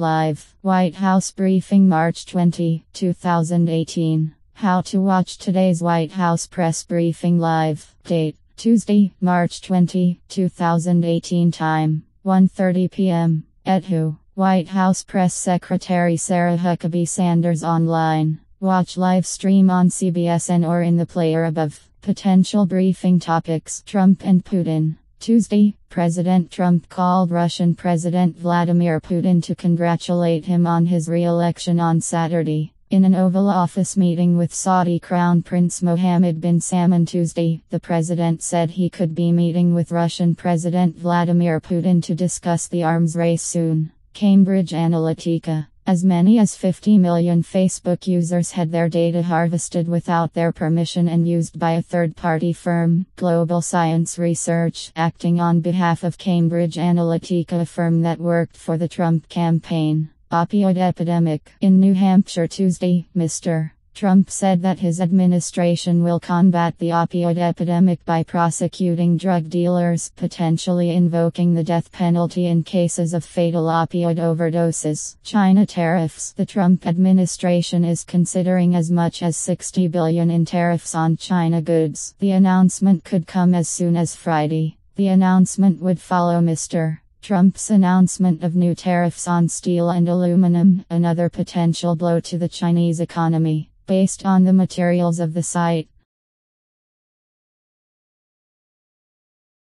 Live White House briefing March 20, 2018. How to watch today's White House press briefing live. Date Tuesday, March 20, 2018. Time 1:30 p.m. At WHO. White House Press Secretary Sarah Huckabee Sanders online. Watch live stream on CBSN or in the player above. Potential briefing topics: Trump and Putin. Tuesday, President Trump called Russian President Vladimir Putin to congratulate him on his re-election on Saturday. In an Oval Office meeting with Saudi Crown Prince Mohammed bin Salman Tuesday, the president said he could be meeting with Russian President Vladimir Putin to discuss the arms race soon. Cambridge Analytica. As many as 50 million Facebook users had their data harvested without their permission and used by a third-party firm, Global Science Research, acting on behalf of Cambridge Analytica, a firm that worked for the Trump campaign. Opioid epidemic. In New Hampshire Tuesday, Mr. Trump said that his administration will combat the opioid epidemic by prosecuting drug dealers, potentially invoking the death penalty in cases of fatal opioid overdoses. China tariffs. The Trump administration is considering as much as $60 billion in tariffs on China goods. The announcement could come as soon as Friday. The announcement would follow Mr. Trump's announcement of new tariffs on steel and aluminum, another potential blow to the Chinese economy. Based on the materials of the site,